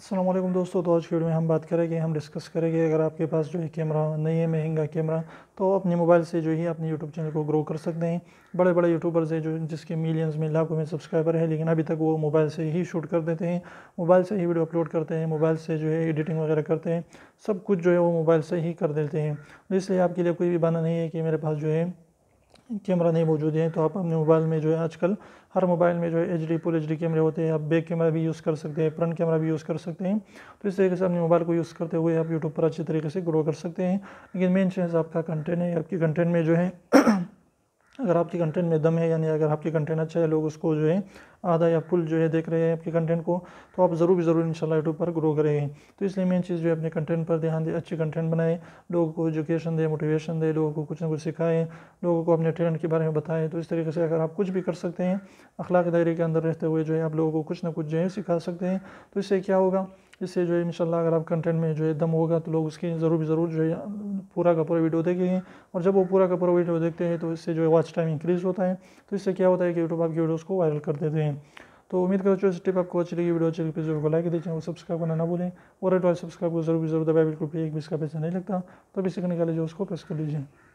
अस्सलाम वालेकुम दोस्तों। तो आज वीडियो में हम बात करेंगे, हम डिस्कस करेंगे अगर आपके पास जो है कैमरा नहीं है, महंगा कैमरा, तो अपने मोबाइल से जो है अपने यूट्यूब चैनल को ग्रो कर सकते हैं। बड़े बड़े यूट्यूबर्स हैं जो जिसके मिलियंस में लाखों में सब्सक्राइबर हैं, लेकिन अभी तक वो मोबाइल से ही शूट कर देते हैं, मोबाइल से ही वीडियो अपलोड करते हैं, मोबाइल से जो है एडिटिंग वगैरह करते हैं, सब कुछ जो है वो मोबाइल से ही कर देते हैं। इसलिए आपके लिए कोई भी बहाना नहीं है कि मेरे पास जो है कैमरा नहीं मौजूद है। तो आप अपने मोबाइल में जो है आजकल हर मोबाइल में जो है H D full H D कैमरे होते हैं, आप बैक कैमरा भी यूज़ कर सकते हैं, फ्रंट कैमरा भी यूज़ कर सकते हैं। तो इस तरीके से अपने मोबाइल को यूज़ करते हुए आप यूट्यूब पर अच्छे तरीके से ग्रो कर सकते हैं। लेकिन मेन चीज़ आपका कंटेंट है, आपके कंटेंट में जो है अगर आपके कंटेंट में दम है, यानी अगर आपके कंटेंट अच्छा है, लोग उसको जो है आधा या फुल जो है देख रहे हैं आपके कंटेंट को, तो आप ज़रूर इंशाल्लाह यूट्यूब पर ग्रो करेंगे। तो इसलिए मेन चीज़ जो है अपने कंटेंट पर ध्यान दें, अच्छे कंटेंट बनाएं, लोगों को एजुकेशन दें, मोटिवेशन दें, लोगों को कुछ ना कुछ सिखाएं, लोगों को अपने टैलेंट के बारे में बताएं। तो इस तरीके से अगर आप कुछ भी कर सकते हैं, अखलाक दायरे के अंदर रहते हुए जो है आप लोगों को कुछ ना कुछ जो है सिखा सकते हैं। तो इससे क्या होगा, इससे जो है इंशाल्लाह अगर आप कंटेंट में जो है दम होगा तो लोग उसकी ज़रूर जो है पूरा का पूरा वीडियो देखेंगे। और जब वो पूरा का पूरा वीडियो देखते हैं तो इससे जो है वॉच टाइम इंक्रीज़ होता है। तो इससे क्या होता है कि यूट्यूब आपकी वीडियोज़ को वायरल कर देते हैं। तो उम्मीद करता हूँ इस टिप आपको अच्छी लगी। वीडियो अच्छी लगी प्लीज़ को लाइक दीजिए और सब्सक्राइब करना ना भूलें, और रेड वाले सब्सक्राइब को ज़रूर दबाए, बिल्कुल भी एक भी इसका पैसा नहीं लगता। तो अभी सीखने के लिए जो उसको प्रेस कर लीजिए।